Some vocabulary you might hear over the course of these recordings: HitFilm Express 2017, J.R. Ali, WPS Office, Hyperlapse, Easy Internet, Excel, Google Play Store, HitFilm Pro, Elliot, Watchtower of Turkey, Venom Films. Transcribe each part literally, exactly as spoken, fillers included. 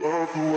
What's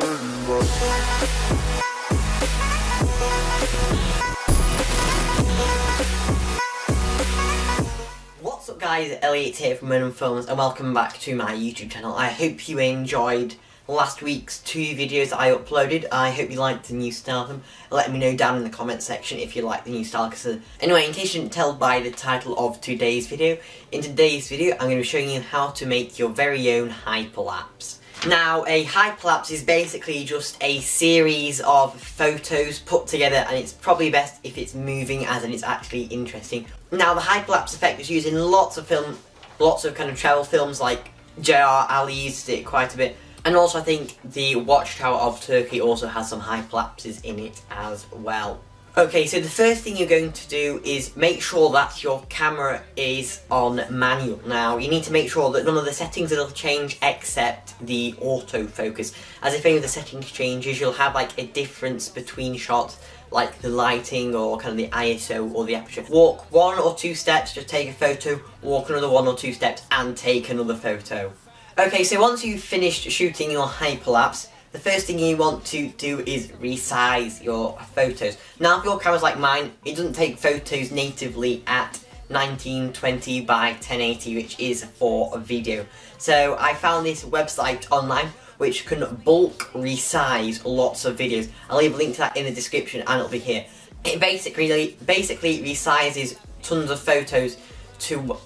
up guys, Elliot here from Venom Films and welcome back to my YouTube channel. I hope you enjoyed last week's two videos that I uploaded. I hope you liked the new style of them. Let me know down in the comment section if you like the new style. Cause anyway, in case you didn't tell by the title of today's video, in today's video I'm going to be showing you how to make your very own hyperlapse. Now, a hyperlapse is basically just a series of photos put together, and it's probably best if it's moving as in it's actually interesting. Now, the hyperlapse effect is used in lots of film, lots of kind of travel films, like J R Ali used it quite a bit. And also I think the Watchtower of Turkey also has some hyperlapses in it as well. Okay, so the first thing you're going to do is make sure that your camera is on manual. Now, you need to make sure that none of the settings will change except the autofocus. As if any of the settings changes, you'll have like a difference between shots, like the lighting or kind of the I S O or the aperture. Walk one or two steps, just take a photo, walk another one or two steps and take another photo. Okay, so once you've finished shooting your hyperlapse, the first thing you want to do is resize your photos. Now, if your camera's like mine, it doesn't take photos natively at nineteen twenty by ten eighty, which is for a video. So I found this website online which can bulk resize lots of videos. I'll leave a link to that in the description and it'll be here. It basically, basically resizes tons of photos to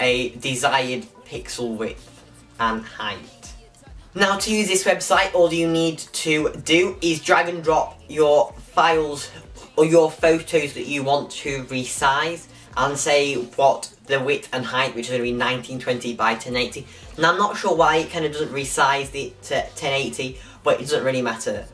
a desired pixel width and height. Now, to use this website, all you need to do is drag and drop your files or your photos that you want to resize and say what the width and height, which is going to be nineteen twenty by ten eighty. Now, I'm not sure why it kind of doesn't resize it to ten eighty, but it doesn't really matter.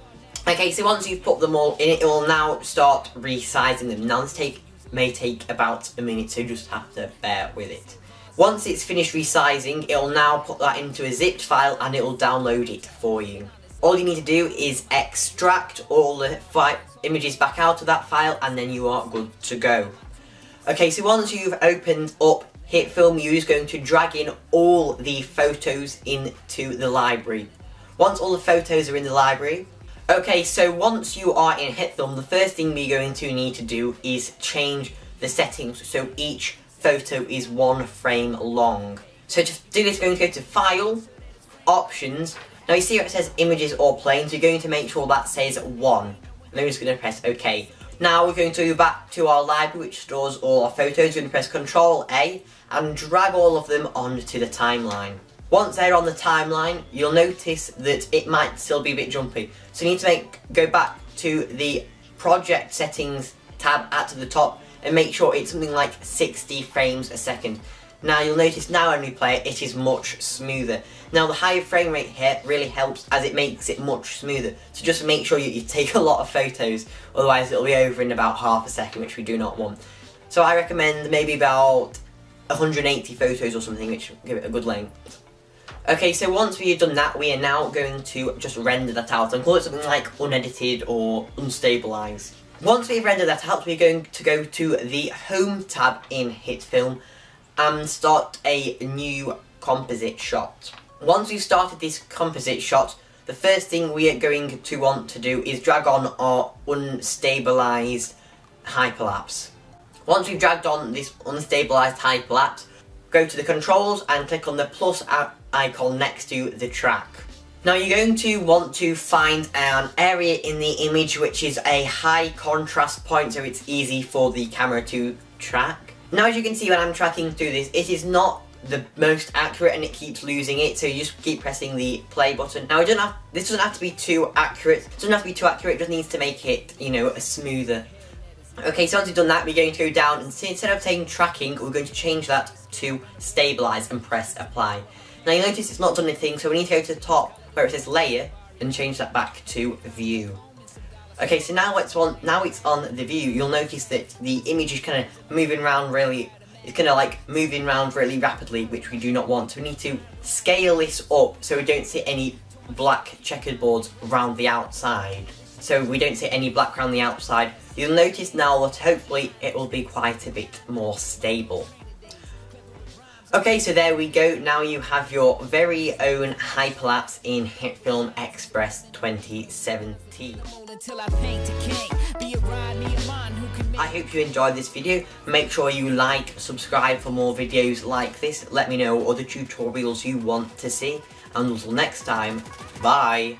Okay, so once you've put them all in, it will now start resizing them. Now, this take may take about a minute, so you just have to bear with it. Once it's finished resizing, it'll now put that into a zipped file and it'll download it for you. All you need to do is extract all the images back out of that file and then you are good to go. Okay, so once you've opened up HitFilm, you're just going to drag in all the photos into the library. Once all the photos are in the library, okay, so once you are in HitFilm, the first thing we're going to need to do is change the settings so each photo is one frame long. So to do this, we're going to go to File, Options. Now you see where it says Images or Planes, we're going to make sure that says one. And then we're just going to press OK. Now we're going to go back to our library which stores all our photos. We're going to press control A and drag all of them onto the timeline. Once they're on the timeline, you'll notice that it might still be a bit jumpy. So you need to make, go back to the Project Settings tab at the top and make sure it's something like sixty frames a second. Now you'll notice now when we play it, it is much smoother. Now the higher frame rate here really helps as it makes it much smoother. So just make sure you, you take a lot of photos, otherwise it'll be over in about half a second, which we do not want. So I recommend maybe about one hundred eighty photos or something, which give it a good length. Okay, so once we've done that, we are now going to just render that out and call it something like unedited or unstabilised. Once we've rendered that out, we're going to go to the Home tab in HitFilm and start a new composite shot. Once we've started this composite shot, the first thing we are going to want to do is drag on our unstabilised hyperlapse. Once we've dragged on this unstabilised hyperlapse, go to the controls and click on the plus icon next to the track. Now you're going to want to find an area in the image which is a high contrast point so it's easy for the camera to track. Now as you can see when I'm tracking through this, it is not the most accurate and it keeps losing it, so you just keep pressing the play button. Now it doesn't have, this doesn't have to be too accurate, it doesn't have to be too accurate, it just needs to make it, you know, smoother. Okay, so once we've done that, we're going to go down and instead of saying tracking, we're going to change that to stabilise and press apply. Now you notice it's not done anything, so we need to go to the top where it says layer and change that back to view. Okay, so now it's on now it's on the view, you'll notice that the image is kinda moving around really it's kinda like moving around really rapidly, which we do not want. So we need to scale this up so we don't see any black checkered boards around the outside. So we don't see any black around the outside. You'll notice now that hopefully it will be quite a bit more stable. Okay, so there we go. Now you have your very own hyperlapse in HitFilm Express twenty seventeen. I hope you enjoyed this video. Make sure you like, subscribe for more videos like this. Let me know what other tutorials you want to see. And until next time, bye.